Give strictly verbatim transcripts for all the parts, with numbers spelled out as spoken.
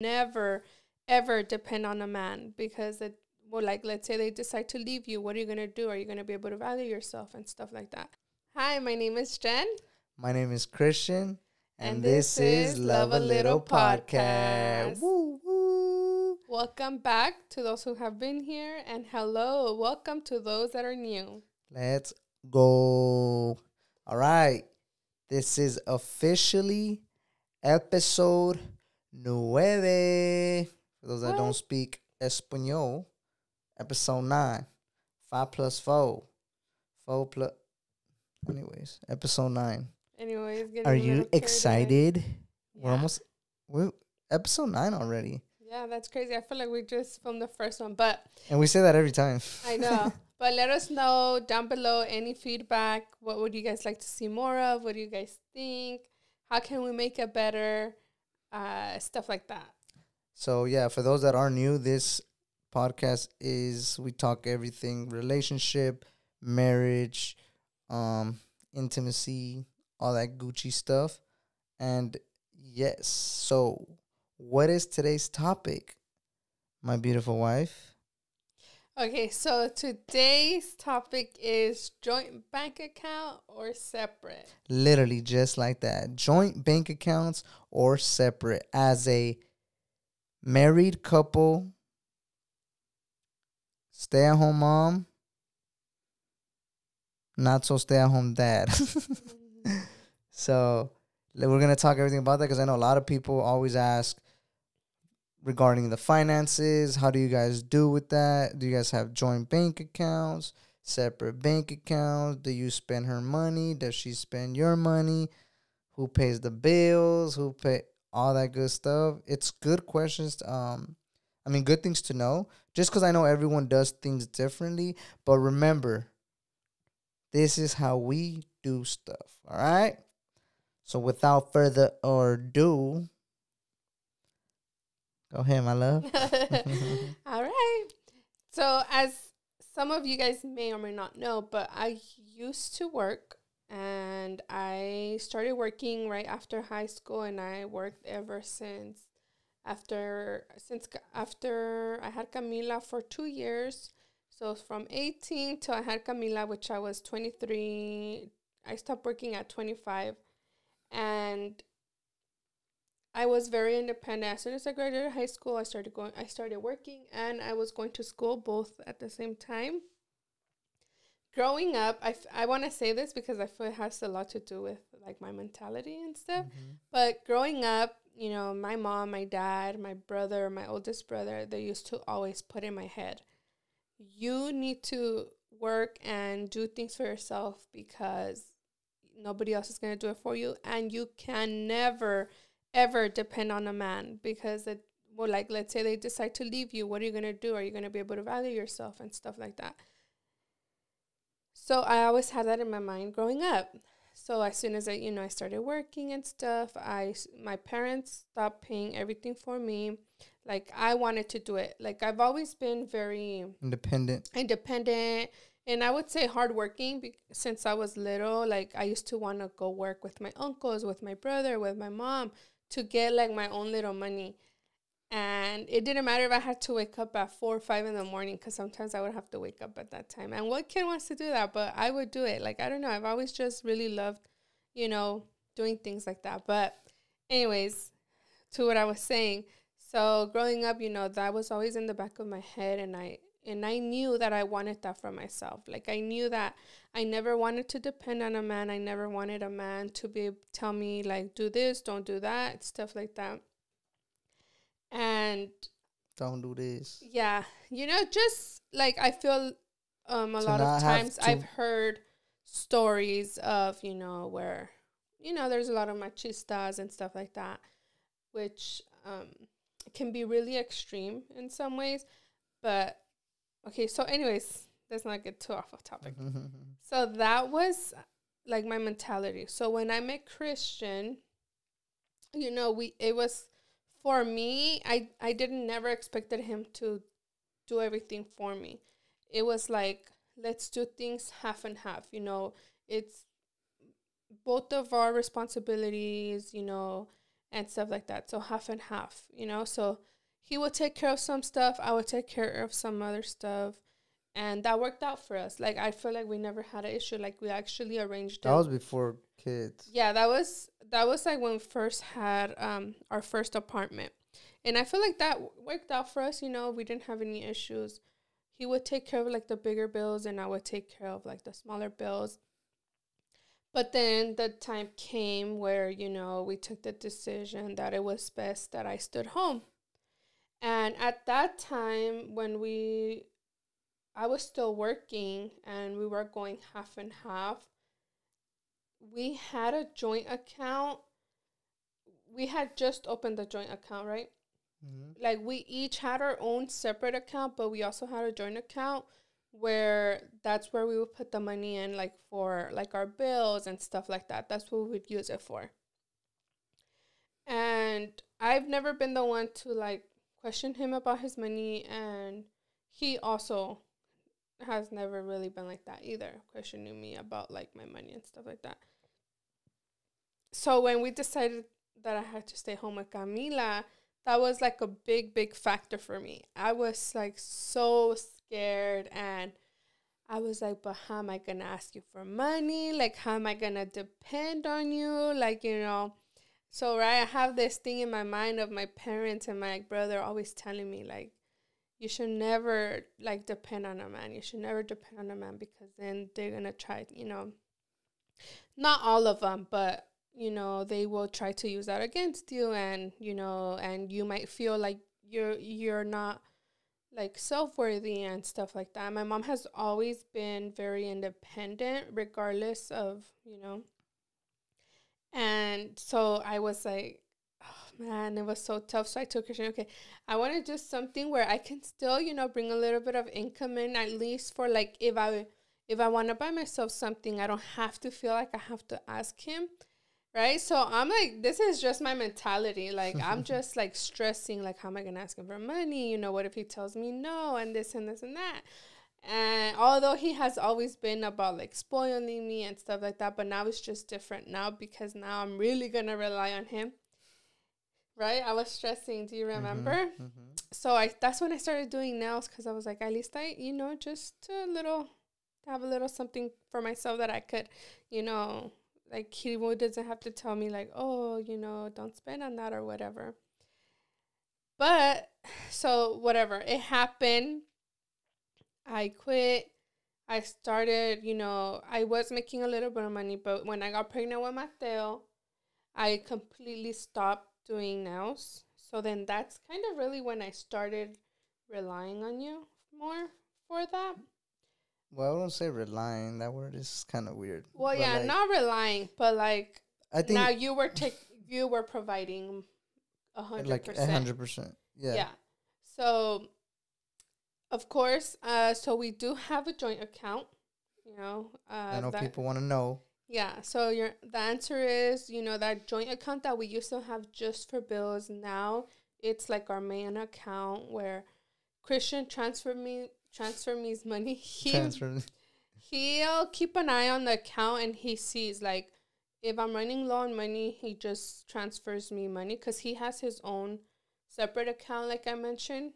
never, ever depend on a man, because it will, like, let's say they decide to leave you. What are you going to do? Are you going to be able to value yourself and stuff like that? Hi, my name is Jenn. My name is Cristian. And, and this, this is Love a Little Podcast. Podcast. Woo, woo. Welcome back to those who have been here. And hello, welcome to those that are new. Let's go. All right. This is officially episode nueve. For those what? that don't speak Espanol, episode nine. Five plus four. Four plus... Anyways, episode nine. Anyways, are you excited? Yeah. We're almost... We're episode nine already. Yeah, that's crazy. I feel like we just filmed the first one, but... And we say that every time. I know. But let us know down below any feedback. What would you guys like to see more of? What do you guys think? How can we make it better? Uh, stuff like that. So, yeah, for those that are new, this podcast is, we talk everything, relationship, marriage, um, intimacy, all that Gucci stuff. And, yes, so what is today's topic, my beautiful wife? Okay, so today's topic is joint bank account or separate. Literally just like that. Joint bank accounts or separate. As a married couple, stay-at-home mom, not so stay-at-home dad. So we're going to talk everything about that, because I know a lot of people always ask, regarding the finances, how do you guys do with that? Do you guys have joint bank accounts, separate bank accounts? Do you spend her money? Does she spend your money? Who pays the bills? Who pay all that good stuff? It's good questions. To, um, I mean, good things to know. Just because I know everyone does things differently. But remember, this is how we do stuff. All right? So without further ado... Go ahead, my love. All right. So as some of you guys may or may not know, but I used to work, and I started working right after high school, and I worked ever since after since after I had Camila for two years. So from eighteen till I had Camila, which I was twenty-three, I stopped working at twenty-five, and I was very independent. As soon as I graduated high school, I started going, I started working, and I was going to school both at the same time. Growing up, I, I want to say this because I feel it has a lot to do with, like, my mentality and stuff. Mm-hmm. But growing up, you know, my mom, my dad, my brother, my oldest brother, they used to always put in my head, you need to work and do things for yourself because nobody else is going to do it for you, and you can never... ever depend on a man, because it well like let's say they decide to leave you. What are you going to do? Are you going to be able to value yourself and stuff like that? So I always had that in my mind growing up. So as soon as I you know I started working and stuff, I my parents stopped paying everything for me. Like, I wanted to do it. Like, I've always been very independent independent and I would say hardworking be- since I was little. Like, I used to want to go work with my uncles, with my brother, with my mom, to get, like, my own little money. And it didn't matter if I had to wake up at four or five in the morning, because sometimes I would have to wake up at that time. And what kid wants to do that? But I would do it. Like, I don't know. I've always just really loved, you know, doing things like that. But anyways, to what I was saying. So growing up, you know, that was always in the back of my head. And I and I knew that I wanted that for myself. Like, I knew that I never wanted to depend on a man. I never wanted a man to be tell me, like, do this, don't do that, stuff like that. And don't do this. Yeah. You know, just, like, I feel um, a lot of times I've heard stories of, you know, where, you know, there's a lot of machistas and stuff like that, which um, can be really extreme in some ways. But, okay, so anyways... let's not get too off of topic. So that was, like, my mentality. So when I met Cristian, you know, we it was, for me, I, I didn't never expected him to do everything for me. It was like, let's do things half and half, you know. It's both of our responsibilities, you know, and stuff like that. So half and half, you know. So he would take care of some stuff, I would take care of some other stuff. And that worked out for us. Like, I feel like we never had an issue. Like, we actually arranged that it. That was before kids. Yeah, that was, that was like when we first had um, our first apartment. And I feel like that worked out for us, you know. We didn't have any issues. He would take care of, like, the bigger bills, and I would take care of, like, the smaller bills. But then the time came where, you know, we took the decision that it was best that I stood home. And at that time, when we... I was still working and we were going half and half. We had a joint account. We had just opened the joint account, right? Mm-hmm. Like, we each had our own separate account, but we also had a joint account where that's where we would put the money in, like, for, like, our bills and stuff like that. That's what we would use it for. And I've never been the one to, like, question him about his money, and he also has never really been like that either, questioning me about, like, my money and stuff like that. So when we decided that I had to stay home with Camila, that was, like, a big, big factor for me. I was, like, so scared, and I was like, but how am I going to ask you for money? Like, how am I going to depend on you? Like, you know, so, right, I have this thing in my mind of my parents and my brother always telling me, like, you should never, like, depend on a man. You should never depend on a man because then they're going to try, you know, not all of them, but, you know, they will try to use that against you. And, you know, and you might feel like you're you're not, like, self-worthy and stuff like that. My mom has always been very independent regardless of, you know. And so I was like, oh, man, it was so tough. So I told Christian, okay, I want to do something where I can still, you know, bring a little bit of income in, at least for, like, if I if I want to buy myself something, I don't have to feel like I have to ask him, right? So I'm like, this is just my mentality. Like, I'm just, like, stressing, like, how am I going to ask him for money? You know, what if he tells me no and this and this and that? And although he has always been about, like, spoiling me and stuff like that, but now it's just different now because now I'm really going to rely on him. Right? I was stressing. Do you remember? Mm-hmm, mm-hmm. So I that's when I started doing nails because I was like, at least I, you know, just a little, have a little something for myself that I could, you know, like, he doesn't have to tell me, like, oh, you know, don't spend on that or whatever. But, so, whatever. It happened. I quit. I started, you know, I was making a little bit of money, but when I got pregnant with Matteo, I completely stopped doing nails. So then that's kind of really when I started relying on you more for that. Well, I wouldn't say relying. That word is kind of weird. Well, but yeah, like, not relying, but like I think now you were take you were providing a hundred like a hundred percent. Yeah. Yeah. So of course, uh, so we do have a joint account. You know, uh, I know people want to know. Yeah, so your the answer is, you know, that joint account that we used to have just for bills, now it's like our main account where Christian transferred me transfer me's money. He, transfer. He'll keep an eye on the account and he sees, like, if I'm running low on money, he just transfers me money because he has his own separate account, like I mentioned.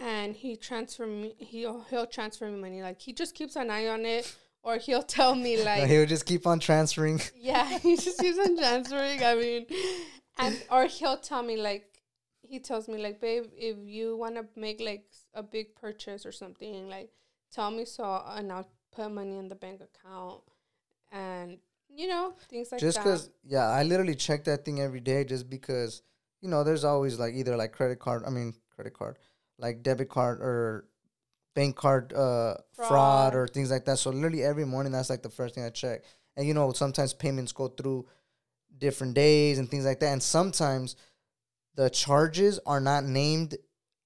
And he transfer me, he'll, he'll transfer me money. Like, he just keeps an eye on it. Or he'll tell me, like... No, he'll just keep on transferring. Yeah, he just keeps on transferring. I mean... and Or he'll tell me, like... He tells me, like, babe, if you want to make, like, a big purchase or something, like, tell me so, and I'll put money in the bank account. And, you know, things like just that. Just because... Yeah, I literally check that thing every day just because, you know, there's always, like, either, like, credit card... I mean, credit card. Like, debit card or... bank card uh, fraud. fraud or things like that. So literally every morning, that's like the first thing I check. And, you know, sometimes payments go through different days and things like that. And sometimes the charges are not named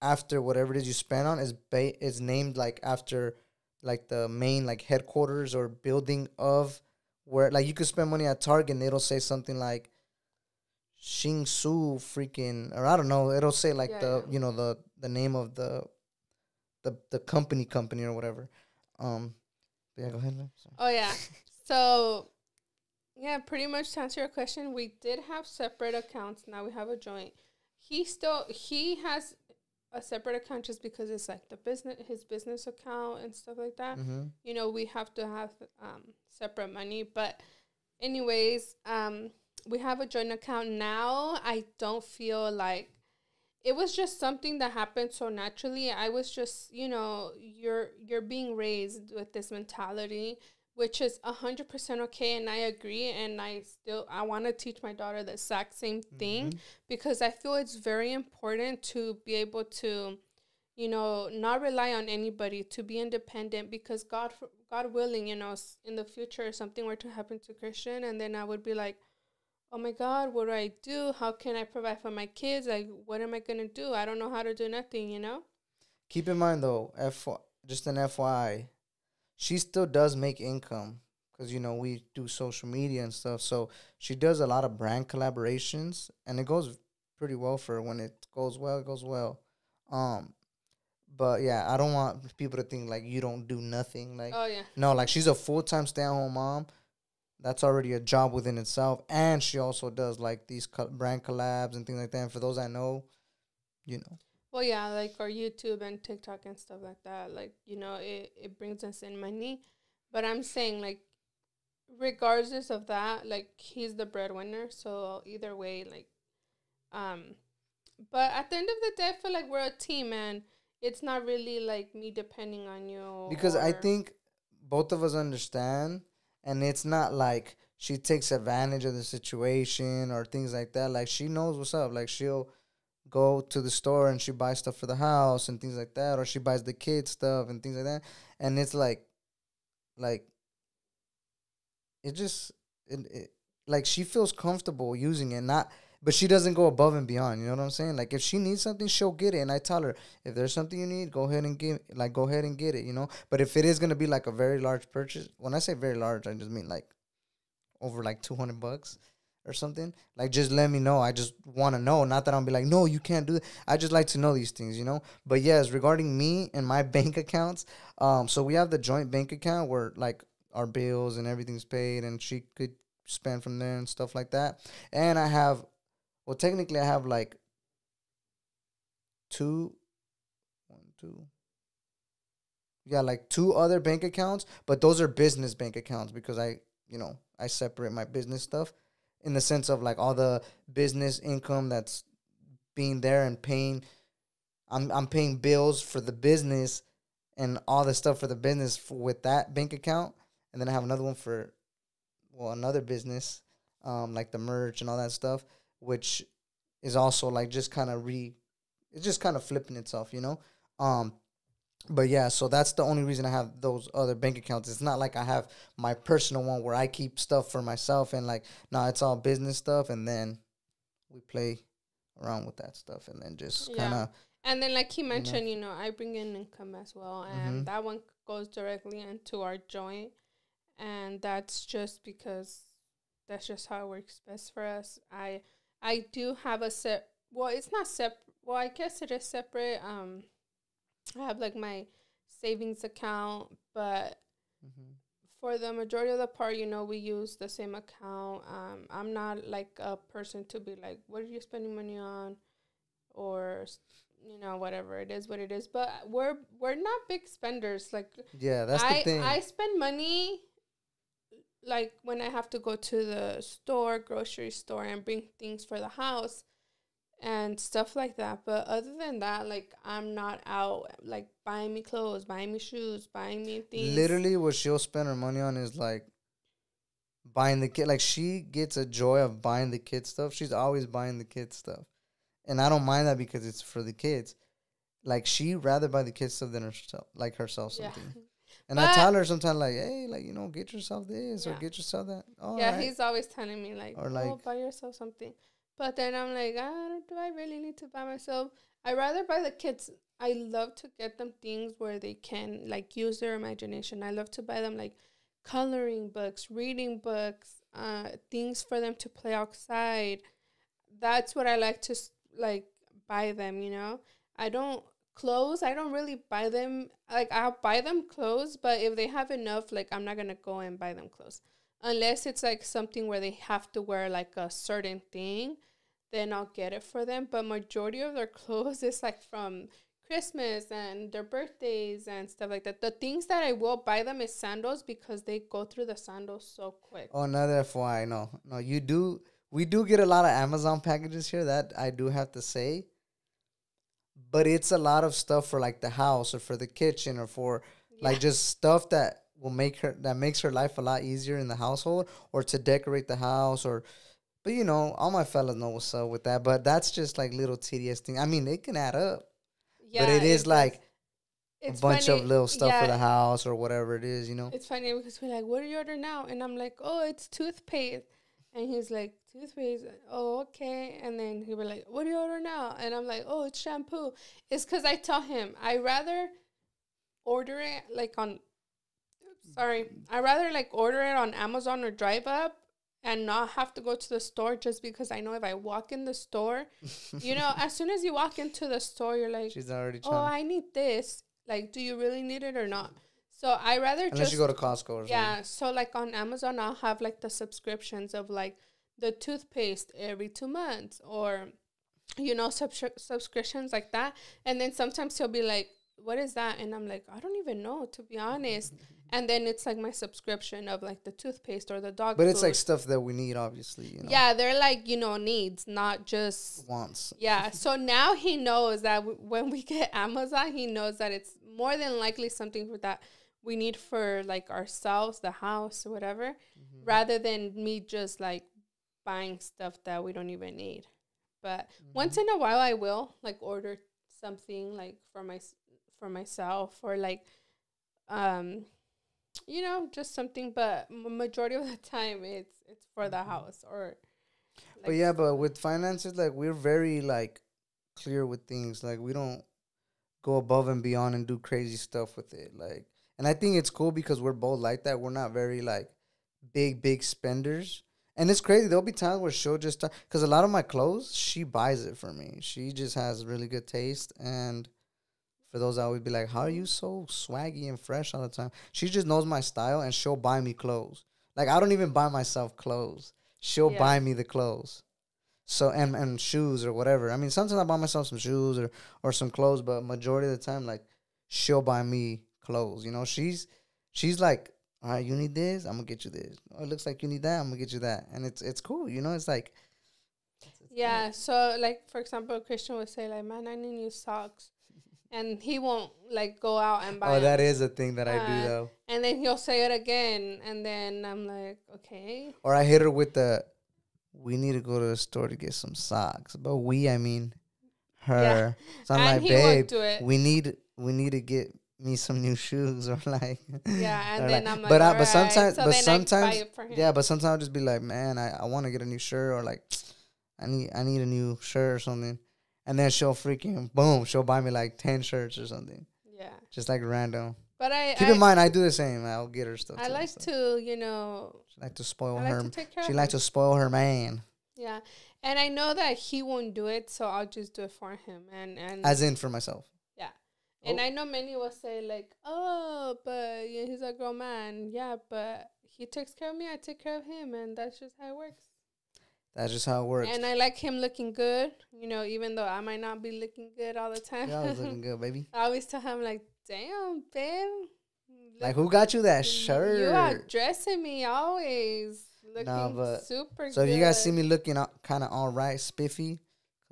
after whatever it is you spend on. It's, ba it's named, like, after, like, the main, like, headquarters or building of where, like, you could spend money at Target and it'll say something like Xinsu freaking, or I don't know. It'll say, like, yeah, the, yeah. you know, the, the name of the... The, the company company or whatever. Um yeah, go ahead. Oh yeah. So Yeah, pretty much to answer your question, we did have separate accounts. Now we have a joint. He still, he has a separate account just because it's like the business, his business account and stuff like that. Mm-hmm. You know, we have to have um, separate money. But anyways, um, we have a joint account now. I don't feel like it was just something that happened so naturally. I was just, you know, you're you're being raised with this mentality, which is one hundred percent okay, and I agree, and I still, I want to teach my daughter the exact same thing, mm-hmm. because I feel it's very important to be able to, you know, not rely on anybody, to be independent, because God, God willing, you know, in the future, something were to happen to Christian, and then I would be like, oh my God, what do I do? How can I provide for my kids? Like, what am I going to do? I don't know how to do nothing, you know? Keep in mind, though, F- just an F Y I, she still does make income because, you know, we do social media and stuff. So she does a lot of brand collaborations, and it goes pretty well for her. When it goes well, it goes well. Um, but, yeah, I don't want people to think, like, you don't do nothing. Like, oh, yeah. No, like, she's a full-time stay-at-home mom. That's already a job within itself. And she also does, like, these co- brand collabs and things like that. And for those I know, you know. Well, yeah, like our YouTube and TikTok and stuff like that. Like, you know, it, it brings us in money. But I'm saying, like, regardless of that, like, he's the breadwinner. So either way, like, um, but at the end of the day, I feel like we're a team, and it's not really, like, me depending on you. Because I think both of us understand, and it's not like she takes advantage of the situation or things like that. Like, she knows what's up. Like, she'll go to the store and she buys stuff for the house and things like that, or she buys the kids stuff and things like that. And it's like, like, it just, it, it like, she feels comfortable using it, not, but she doesn't go above and beyond. You know what I'm saying? Like, if she needs something, she'll get it. And I tell her, if there's something you need, go ahead and get, like, go ahead and get it, you know? But if it is going to be, like, a very large purchase, when I say very large, I just mean, like, over, like, two hundred bucks. Or something, like, just let me know. I just want to know, not that I'll be like, no, you can't do that. I just like to know these things, you know. But yes, regarding me and my bank accounts, um so we have the joint bank account where, like, our bills and everything's paid, and she could spend from there and stuff like that. And I have, well, technically I have like two one two yeah like two other bank accounts, but those are business bank accounts because I, you know, I separate my business stuff in the sense of, like, all the business income that's being there and paying, I'm I'm paying bills for the business and all the stuff for the business for, with that bank account. And then I have another one for, well, another business, um, like the merch and all that stuff, which is also, like, just kind of re, it's just kind of flipping itself, you know? Um, but yeah, so that's the only reason I have those other bank accounts. It's not like I have my personal one where I keep stuff for myself and, like, no, nah, it's all business stuff. And then we play around with that stuff and then just kind of. Yeah. And then, like he mentioned, you know, you know, I bring in income as well. And mm-hmm. that one goes directly into our joint. And that's just because that's just how it works best for us. I I do have a set. Well, it's not separate. Well, I guess it is separate. Um. I have, like, my savings account, but mm-hmm. for the majority of the part, you know, we use the same account. Um, I'm not, like, a person to be like, what are you spending money on? Or, you know, whatever. It is what it is. But we're we're not big spenders. Like, yeah, that's I, the thing. I spend money, like, when I have to go to the store, grocery store, and bring things for the house. And stuff like that. But other than that, like, I'm not out, like, buying me clothes, buying me shoes, buying me things. Literally what she'll spend her money on is, like, buying the kid. Like, she gets a joy of buying the kid stuff. She's always buying the kid stuff. And I don't mind that because it's for the kids. Like, she rather buy the kid stuff than herself, like, herself something. Yeah. And but I tell her sometimes, like, hey, like, you know, get yourself this yeah. or get yourself that. All yeah, right. He's always telling me, like, or, like, oh, buy yourself something. But then I'm like, ah, do I really need to buy myself? I'd rather buy the kids. I love to get them things where they can, like, use their imagination. I love to buy them, like, coloring books, reading books, uh, things for them to play outside. That's what I like to, like, buy them, you know? I don't, clothes, I don't really buy them. Like, I'll buy them clothes, but if they have enough, like, I'm not going to go and buy them clothes. Unless it's like something where they have to wear like a certain thing, then I'll get it for them. But majority of their clothes is like from Christmas and their birthdays and stuff like that. The things that I will buy them is sandals because they go through the sandals so quick. Oh, another F Y I. No, no, you do. We do get a lot of Amazon packages here, that I do have to say. But it's a lot of stuff for like the house or for the kitchen or for yeah. like just stuff that will make her, that makes her life a lot easier in the household, or to decorate the house, or, but you know, all my fellas know what's up with that. But that's just like little tedious thing. I mean, they can add up. Yeah, but it is like a bunch funny. of little stuff yeah. for the house or whatever it is, you know. It's funny because we're like, what do you order now? And I'm like, oh, it's toothpaste. And he's like, toothpaste? Oh, okay. And then he was like, what do you order now? And I'm like, oh, it's shampoo. It's because I tell him, I rather order it like on, oops, sorry. I rather like order it on Amazon or Drive Up and not have to go to the store, just because I know if I walk in the store, you know, as soon as you walk into the store, you're like, she's already trying. Oh, I need this. Like, do you really need it or not? So I rather Unless just... Unless you go to Costco or yeah, something. Yeah, so like on Amazon, I'll have like the subscriptions of like the toothpaste every two months or, you know, sub subscriptions like that. And then sometimes he'll be like, what is that? And I'm like, I don't even know, to be honest. And then it's like my subscription of like the toothpaste or the dog But food. It's like stuff that we need, obviously. You know? Yeah, they're like, you know, needs, not just... wants. Yeah, so now he knows that w when we get Amazon, he knows that it's more than likely something for that we need for like ourselves, the house, or whatever, mm-hmm. rather than me just like buying stuff that we don't even need. But mm-hmm. once in a while I will like order something like for my for myself or like um you know, just something, but majority of the time it's it's for mm-hmm. the house or like But yeah, but with finances, like we're very like clear with things. Like we don't go above and beyond and do crazy stuff with it. Like And I think it's cool because we're both like that. We're not very, like, big, big spenders. And it's crazy. There'll be times where she'll just... Because a lot of my clothes, she buys it for me. She just has really good taste. And for those, I would be like, how are you so swaggy and fresh all the time? She just knows my style, and she'll buy me clothes. Like, I don't even buy myself clothes. She'll yeah. buy me the clothes. So, and, and shoes or whatever. I mean, sometimes I buy myself some shoes or, or some clothes, but majority of the time, like, she'll buy me clothes, you know. She's she's like, all right, you need this, I'm gonna get you this. Oh, it looks like you need that, I'm gonna get you that. And it's it's cool, you know. It's like it's, it's yeah cool. So like, for example, Christian would say like, man, I need new socks, and he won't like go out and buy oh them. That is a thing that uh, I do though. And then he'll say it again, and then I'm like, okay. Or I hit her with the, we need to go to the store to get some socks. But we I mean her yeah. So I'm and like, babe, do it. we need we need to get me some new shoes, or like yeah and then like, I'm like, but, I, but right. sometimes so but sometimes yeah but sometimes I'll just be like, man, I, I want to get a new shirt, or like I need I need a new shirt or something. And then she'll freaking boom she'll buy me like ten shirts or something, yeah, just like random. But I keep I, in mind I do the same. I'll get her stuff I too, like so. to you know she like to spoil I her like to she likes to spoil her man. Yeah, and I know that he won't do it, so I'll just do it for him, and and as in for myself. And oh. I know many will say, like, oh, but yeah, he's a grown man. Yeah, but he takes care of me, I take care of him. And that's just how it works. That's just how it works. And I like him looking good, you know, even though I might not be looking good all the time. You're always looking good, baby. I always tell him, like, damn, babe. Like, who got you that shirt? You are dressing me always. Looking nah, but, super good. So if you guys see me looking kind of all right, spiffy.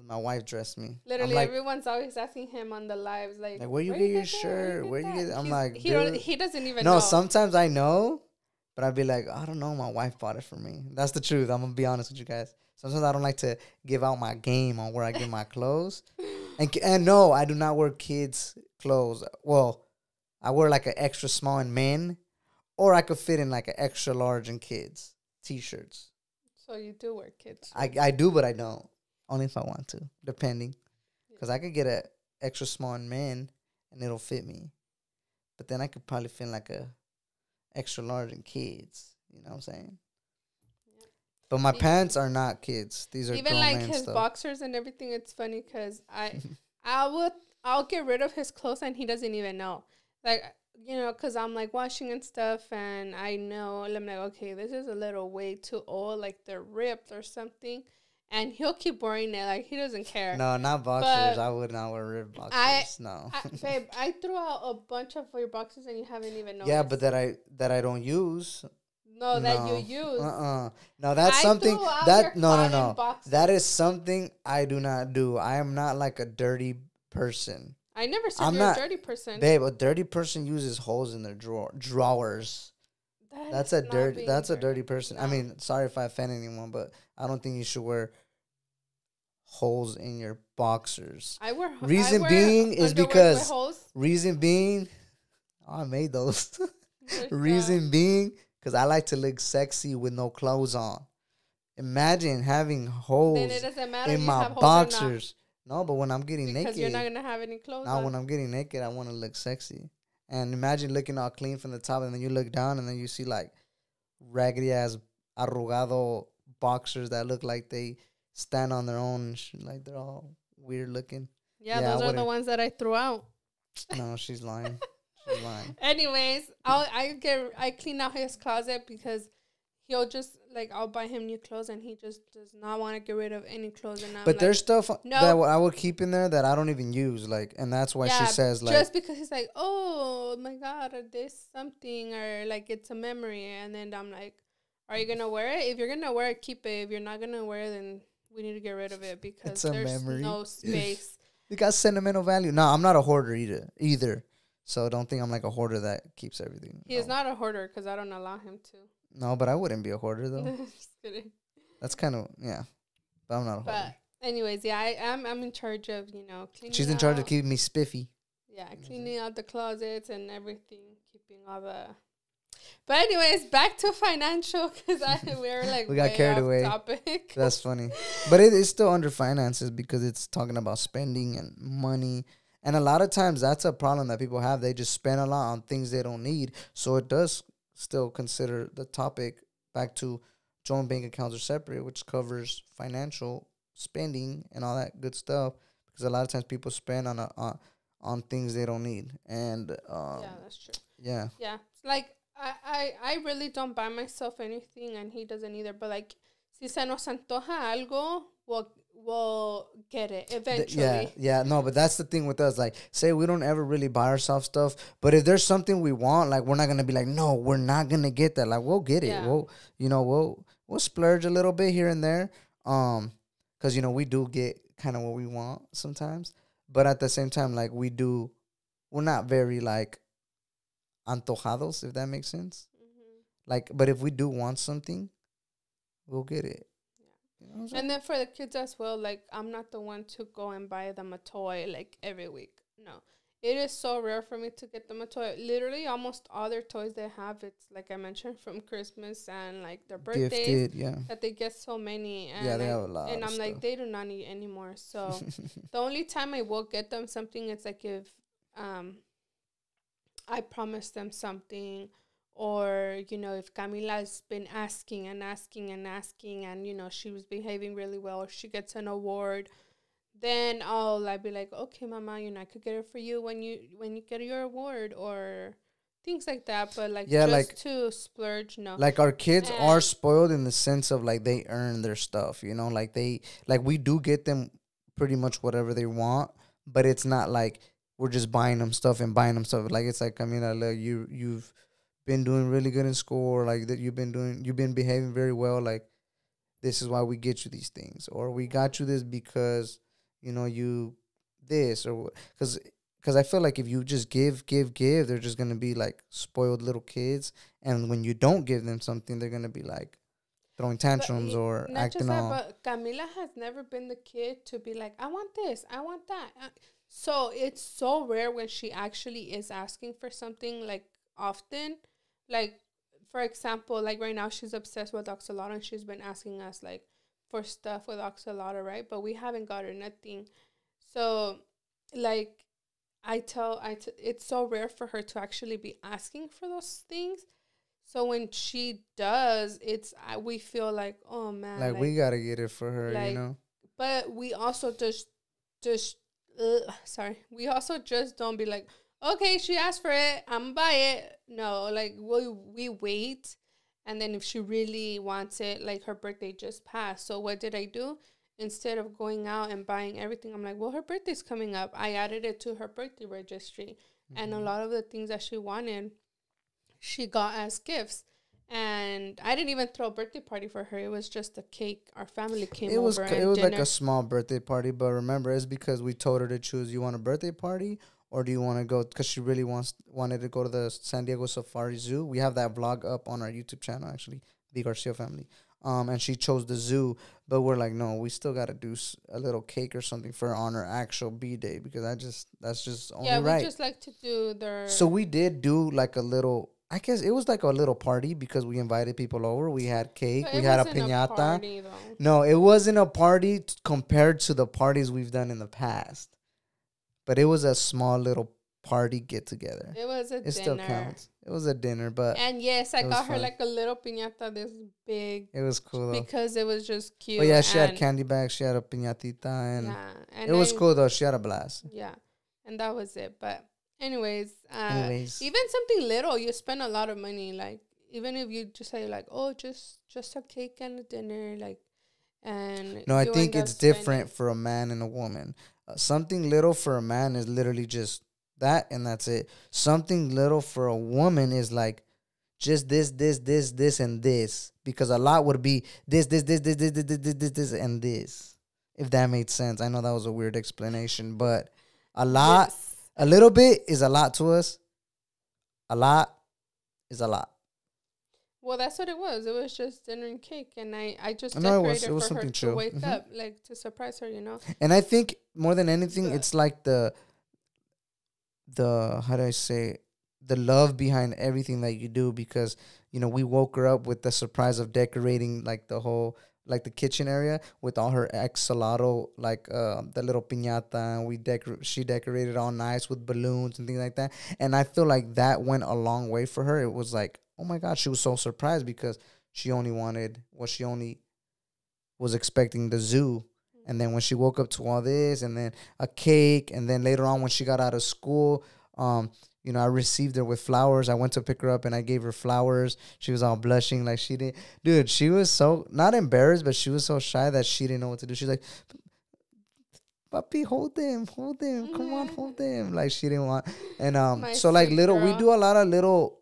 My wife dressed me. Literally, like, everyone's always asking him on the lives, like, like where you where get you your get shirt? Where, where you get? That? I'm He's, like, he, don't, he doesn't even. No, know. Sometimes I know, but I'd be like, I don't know. My wife bought it for me. That's the truth. I'm gonna be honest with you guys. Sometimes I don't like to give out my game on where I get my clothes, and and no, I do not wear kids' clothes. Well, I wear like an extra small in men, or I could fit in like an extra large in kids' t-shirts. So you do wear kids' shirts. I I do, but I don't. Only if I want to, depending. Because I could get an extra small in men, and it'll fit me. But then I could probably fit like a extra large in kids. You know what I'm saying? Yeah. But my even pants are not kids. These are even grown like man his stuff. Boxers and everything. It's funny because I, I would, I'll get rid of his clothes, and he doesn't even know. Like you know, because I'm like washing and stuff, and I know, and I'm like, okay, this is a little way too old, like they're ripped or something. And he'll keep wearing it, like he doesn't care. No, not boxers. But I would not wear ripped boxers. I, no, I, babe, I threw out a bunch of your boxers, and you haven't even noticed. Yeah, but that I that I don't use. No, that no. you use. Uh-uh. No, that's I something that no, no, no. Boxes. That is something I do not do. I am not like a dirty person. I never said I'm you're not, a dirty person. Babe, a dirty person uses holes in their drawer drawers. That that's a dirty that's dirty. a dirty person. No. I mean, sorry if I offend anyone, but I don't think you should wear holes in your boxers. I wear Reason I wear being is because holes. Reason being oh, I made those. reason that? being because I like to look sexy with no clothes on. Imagine having holes then it doesn't matter in my boxers. No, but when I'm getting because naked. Because you're not going to have any clothes on. No, when I'm getting naked, I want to look sexy. And imagine looking all clean from the top, and then you look down, and then you see, like, raggedy-ass, arrugado boxers that look like they stand on their own. Sh like, they're all weird-looking. Yeah, yeah, those I are the ones that I threw out. No, she's lying. She's lying. Anyways, I'll, I, get, I clean out his closet because... He'll just, like, I'll buy him new clothes, and he just does not want to get rid of any clothes. And but like, there's stuff no. that I will keep in there that I don't even use, like, and that's why yeah, she says, like. Just because he's like, oh, my God, or this something, or, like, it's a memory. And then I'm like, are you going to wear it? If you're going to wear it, keep it. If you're not going to wear it, then we need to get rid of it because there's memory. no space. You got sentimental value. No, I'm not a hoarder either, either. So don't think I'm, like, a hoarder that keeps everything. He no. is not a hoarder because I don't allow him to. No, but I wouldn't be a hoarder, though. Just kidding. That's kind of, yeah. But I'm not a but hoarder. But anyways, yeah, I, I'm I'm in charge of, you know, cleaning She's in out. charge of keeping me spiffy. Yeah, cleaning out the closets and everything, keeping all the... But anyways, back to financial, because we were like we got carried away. Topic. That's funny. But it is still under finances because it's talking about spending and money. And a lot of times, that's a problem that people have. They just spend a lot on things they don't need. So it does... still consider the topic back to joint bank accounts are separate, which covers financial spending and all that good stuff. Because a lot of times people spend on a, on, on things they don't need, and um, yeah, that's true. Yeah, yeah. Like I, I, I really don't buy myself anything, and he doesn't either. But like, si se nos antoja algo, well. We'll get it eventually. Yeah, yeah, no, but that's the thing with us. Like, say we don't ever really buy ourselves stuff, but if there's something we want, like, we're not gonna be like, no, we're not gonna get that. Like, we'll get it. Yeah. We'll, you know, we'll we'll splurge a little bit here and there, um, because you know we do get kind of what we want sometimes, but at the same time, like we do, we're not very like antojados, if that makes sense. Mm-hmm. Like, but if we do want something, we'll get it. And then for the kids as well, like, I'm not the one to go and buy them a toy, like, every week. No. It is so rare for me to get them a toy. Literally, almost all their toys they have, it's, like I mentioned, from Christmas and, like, their birthdays. Gifted, yeah. That they get so many. And yeah, they I, have a lot And I'm stuff. like, they do not need any more. So, the only time I will get them something, it's, like, if um, I promise them something. Or, you know, if Camila's been asking and asking and asking and, you know, she was behaving really well, or she gets an award, then I'll I'd be like, okay, Mama, you know, I could get it for you when you when you get your award or things like that. But, like, yeah, just like, to splurge, no. Like, our kids and are spoiled in the sense of, like, they earn their stuff, you know? Like, they, like, we do get them pretty much whatever they want, but it's not like we're just buying them stuff and buying them stuff. Like, it's like, Camila, look, you, you've... been doing really good in school, or like that you've been doing, you've been behaving very well. Like, this is why we get you these things, or we got you this because you know you this, or because because I feel like if you just give, give, give, they're just gonna be like spoiled little kids, and when you don't give them something, they're gonna be like throwing tantrums but or not acting just that, all. But Camila has never been the kid to be like, I want this, I want that. So it's so rare when she actually is asking for something like often. Like, for example, like right now she's obsessed with axolotl, and she's been asking us, like, for stuff with axolotl, right? But we haven't got her nothing. So, like, I tell, I t it's so rare for her to actually be asking for those things. So when she does, it's, I, we feel like, oh, man. Like, like we got to get it for her, like, you know? But we also just, just, uh, sorry. We also just don't be like, okay, she asked for it, I'm gonna buy it. No, like we, we wait. And then if she really wants it, like her birthday just passed. So what did I do? Instead of going out and buying everything, I'm like, well, her birthday's coming up. I added it to her birthday registry. Mm-hmm. And a lot of the things that she wanted, she got as gifts. And I didn't even throw a birthday party for her. It was just a cake. Our family came it over was, and It was dinner. Like a small birthday party. But remember, it's because we told her to choose, you want a birthday party or do you want to go? Because she really wants wanted to go to the San Diego Safari Zoo. We have that vlog up on our YouTube channel, actually, The Garcia Family. Um, and she chose the zoo, but we're like, no, we still got to do s a little cake or something for on her actual B-Day because I just, that's just only yeah, right. Yeah, we just like to do their... So we did do like a little, I guess it was like a little party because we invited people over. We had cake. We had a piñata. A party, no, it wasn't a party t compared to the parties we've done in the past, but it was a small little party get together. It was a it dinner. It still counts. It was a dinner, but and yes, I got her fun. Like a little piñata this big. It was cool though. Because it was just cute. Oh yeah, she had candy bags, she had a piñatita, and, yeah, and it I, was cool though. She had a blast. Yeah, and that was it. But anyways, uh, anyways, even something little, you spend a lot of money. Like even if you just say like, oh, just just a cake and a dinner, like, and no, I think it's different for a man and a woman. Uh, something little for a man is literally just that and that's it. Something little for a woman is like just this, this, this, this, and this. Because a lot would be this, this, this, this, this, this, this, this, this, this, and this. If that made sense. I know that was a weird explanation, but a lot, yes. A little bit is a lot to us. A lot is a lot. Well, that's what it was. It was just dinner and cake, and I, I just decorated no, it was, it was for her chill. To wake mm-hmm. up, like to surprise her, you know. And I think more than anything, but it's like the. the how do I say the love behind everything that you do, because you know we woke her up with the surprise of decorating like the whole like the kitchen area with all her axolotl, like uh, the little piñata, and we decor she decorated all nice with balloons and things like that, and I feel like that went a long way for her. It was like, oh my god, she was so surprised because she only wanted well she only was expecting the zoo. And then when she woke up to all this, and then a cake, and then later on when she got out of school, um, you know, I received her with flowers. I went to pick her up, and I gave her flowers. She was all blushing like she didn't. Dude, she was so, not embarrassed, but she was so shy that she didn't know what to do. She's like, papi, hold them, hold them, come on, hold them. Like she didn't want. And um, so like little, girl. we do a lot of little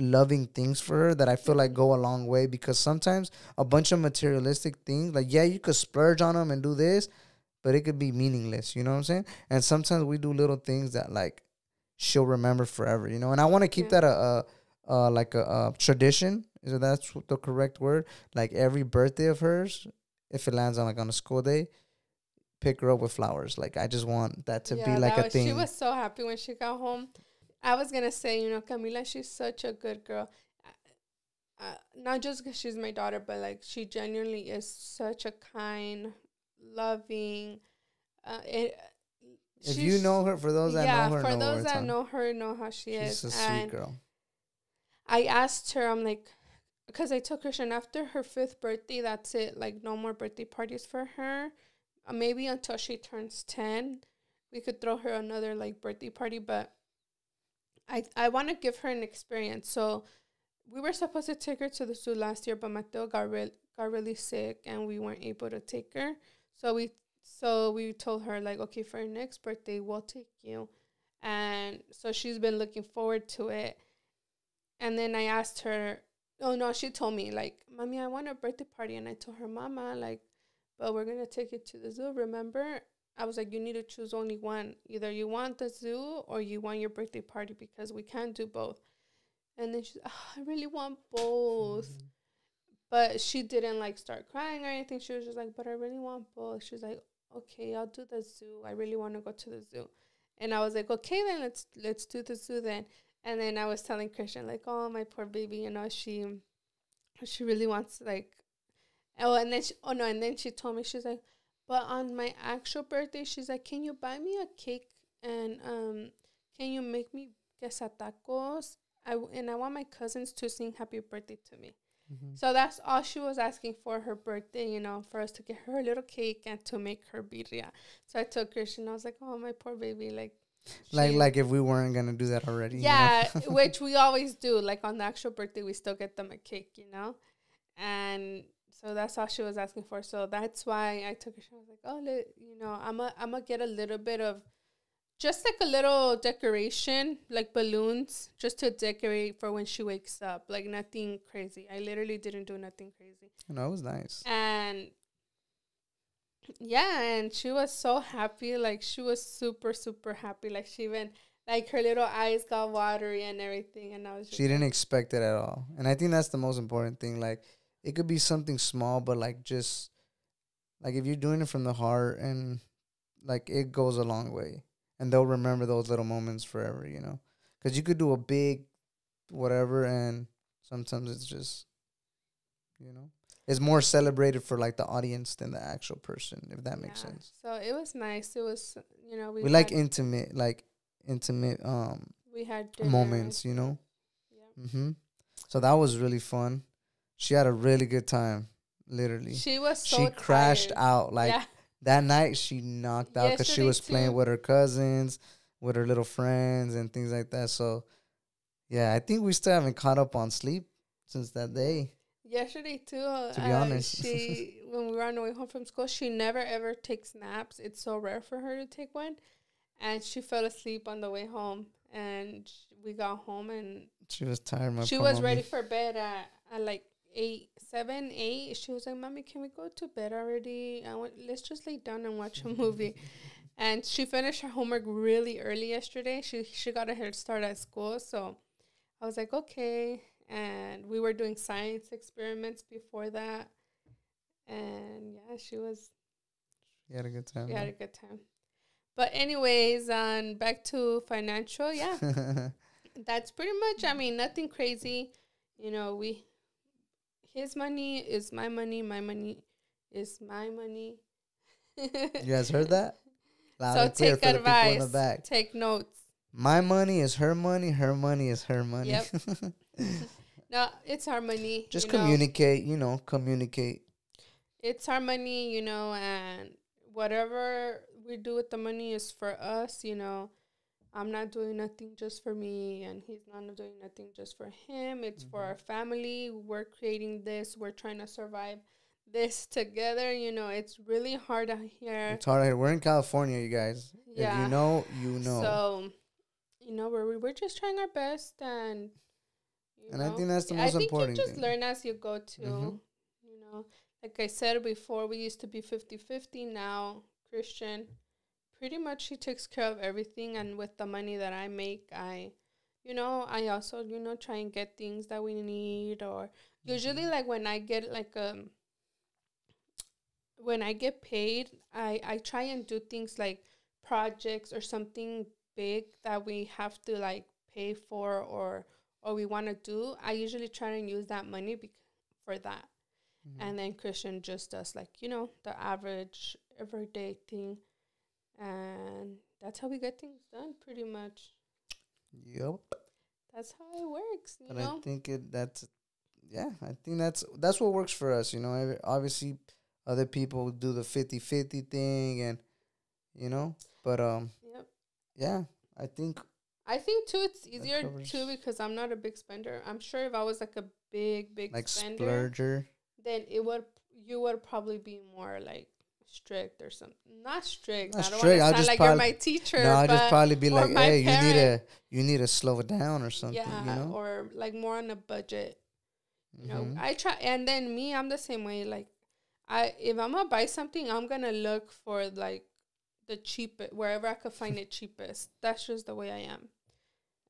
loving things for her that I feel like go a long way, because sometimes a bunch of materialistic things, like, yeah, you could splurge on them and do this, but it could be meaningless, you know what I'm saying? And sometimes we do little things that, like, she'll remember forever, you know? And I want to keep yeah. that a, a, a like, a, a tradition, is that's the correct word? Like, every birthday of hers, if it lands on, like, on a school day, pick her up with flowers. Like, I just want that to yeah, be, like, a was, thing. She was so happy when she got home. I was going to say, you know, Camila, she's such a good girl. Uh, not just because she's my daughter, but, like, she genuinely is such a kind, loving. Uh, it, if you know her, for those that yeah, know her, yeah, for know those that talking. know her, know how she she's is. She's a sweet and girl. I asked her, I'm like, because I took Christian after her fifth birthday, that's it. Like, no more birthday parties for her. Uh, maybe until she turns ten, we could throw her another, like, birthday party, but I, I want to give her an experience. So we were supposed to take her to the zoo last year, but Matteo got, re got really sick, and we weren't able to take her. So we so we told her, like, okay, for your next birthday, we'll take you. And so she's been looking forward to it. And then I asked her, oh, no, she told me, like, Mommy, I want a birthday party. And I told her, Mama, like, but we're going to take you to the zoo, remember? I was like, you need to choose only one. Either you want the zoo or you want your birthday party, because we can't do both. And then she's, oh, I really want both. Mm-hmm. But she didn't, like, start crying or anything. She was just like, but I really want both. She's like, okay, I'll do the zoo. I really want to go to the zoo. And I was like, okay, then let's let's do the zoo then. And then I was telling Christian, like, oh, my poor baby, you know, she she really wants to, like, oh, and then she, oh no, and then she told me, she's like, but on my actual birthday, she's like, can you buy me a cake? And um, can you make me quesatacos? I w and I want my cousins to sing happy birthday to me. Mm-hmm. So that's all she was asking for her birthday, you know, for us to get her a little cake and to make her birria. So I told Christian, I was like, oh, my poor baby. Like, Like, like if we weren't going to do that already. Yeah, you know? Which we always do. Like, on the actual birthday, we still get them a cake, you know? And so that's all she was asking for. So that's why I took her. She was like, oh, you know, I'm going I'm to get a little bit of just like a little decoration, like balloons, just to decorate for when she wakes up. Like, nothing crazy. I literally didn't do nothing crazy. No, it was nice. And yeah, and she was so happy. Like, she was super, super happy. Like, she even, like, her little eyes got watery and everything. And I was just She didn't expect it at all. And I think that's the most important thing. Like, it could be something small, but, like, just, like, if you're doing it from the heart and, like, it goes a long way. And they'll remember those little moments forever, you know? Because you could do a big whatever, and sometimes it's just, you know? It's more celebrated for, like, the audience than the actual person, if that makes yeah. sense. So it was nice. It was, you know, we, we like intimate, like intimate um we had moments, you know. Yeah. Mhm. So that was really fun. She had a really good time, literally. She was so She crashed tired. out like yeah. that night. She knocked out because she was too. playing with her cousins, with her little friends, and things like that. So, yeah, I think we still haven't caught up on sleep since that day. Yesterday too, uh, to be honest, she when we were on the way home from school, she never ever takes naps. It's so rare for her to take one, and she fell asleep on the way home. And sh we got home, and she was tired. My she was mommy. ready for bed at, at like eight, seven, eight. She was like, "Mommy, can we go to bed already? I want let's just lay down and watch a movie." And she finished her homework really early yesterday. She she got a head start at school, so I was like, okay. And we were doing science experiments before that. And, yeah, she was... She had a good time. She right? had a good time. But anyways, on back to financial, yeah. That's pretty much, I mean, nothing crazy. You know, we... His money is my money. My money is my money. You guys heard that? Loud so and clear take for advice. The people in the back. Take notes. My money is her money. Her money is her money. Yep. No, it's our money. Just you communicate, know. you know, communicate. It's our money, you know, and whatever we do with the money is for us, you know. I'm not doing nothing just for me, and he's not doing nothing just for him. It's mm-hmm. for our family. We're creating this. We're trying to survive this together. You know, it's really hard out here. It's hard out here. We're in California, you guys. Yeah. If you know, you know. So, you know, we're, we're just trying our best, and... You and know? I think that's the most important thing. I think you just thing. learn as you go, too. Mm-hmm. You know, like I said before, we used to be fifty fifty. Now, Cristian, pretty much he takes care of everything. And with the money that I make, I, you know, I also, you know, try and get things that we need. Or mm-hmm. usually, like, when I get, like, um, when I get paid, I, I try and do things like projects or something big that we have to, like, pay for or... or we want to do. I usually try and use that money bec for that. Mm-hmm. And then Cristian just does, like, you know, the average everyday thing. And that's how we get things done, pretty much. Yep. That's how it works, you but know? I think it, that's, yeah, I think that's, that's what works for us, you know? Every, obviously, other people do the fifty fifty thing and, you know, but, um, yep. yeah, I think... I think, too, it's easier, too, because I'm not a big spender. I'm sure if I was, like, a big, big like spender, splurger. then it would you would probably be more, like, strict or something. Not strict. Not I don't strict. want to sound like you're my teacher. No, I'll just probably be like, hey, parent. you need to you need to slow it down or something, yeah, you know? Or, like, more on a budget. You mm-hmm. know, I try. And then me, I'm the same way. Like, I if I'm going to buy something, I'm going to look for, like, the cheapest, wherever I could find it cheapest. That's just the way I am.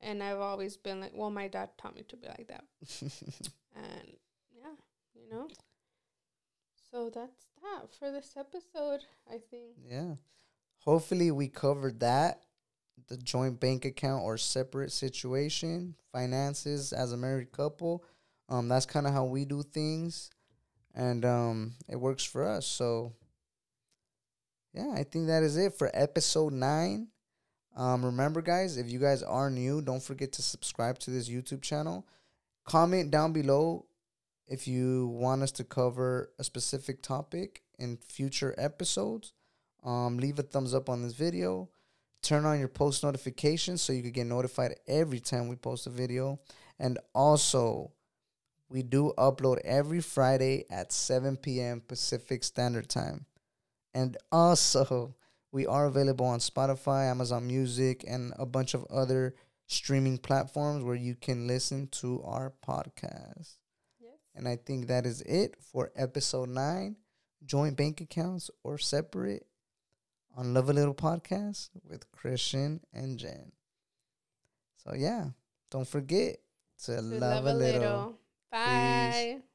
And I've always been like, well, my dad taught me to be like that. And, yeah, you know. So that's that for this episode, I think. Yeah. Hopefully we covered that, the joint bank account or separate situation, finances as a married couple. Um, that's kind of how we do things. And um, it works for us. So, yeah, I think that is it for episode nine. Um, remember, guys, if you guys are new, don't forget to subscribe to this YouTube channel. Comment down below if you want us to cover a specific topic in future episodes. Um, leave a thumbs up on this video. Turn on your post notifications so you can get notified every time we post a video. And also, we do upload every Friday at seven p m Pacific Standard Time. And also, we are available on Spotify, Amazon Music, and a bunch of other streaming platforms where you can listen to our podcast. Yes. And I think that is it for episode nine, joint bank accounts or separate, on Love a Little Podcast with Cristian and Jenn. So, yeah, don't forget to, to love, love a little. little. Bye. Peace.